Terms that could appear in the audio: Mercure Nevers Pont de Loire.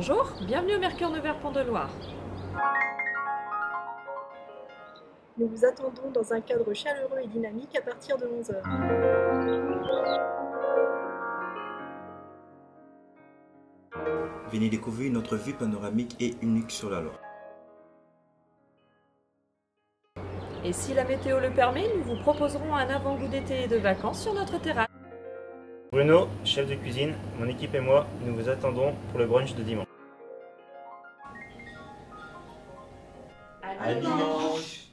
Bonjour, bienvenue au Mercure Nevers Pont de Loire. Nous vous attendons dans un cadre chaleureux et dynamique à partir de 11h. Venez découvrir notre vue panoramique et unique sur la Loire. Et si la météo le permet, nous vous proposerons un avant-goût d'été et de vacances sur notre terrasse. Bruno, chef de cuisine, mon équipe et moi, nous vous attendons pour le brunch de dimanche. À dimanche.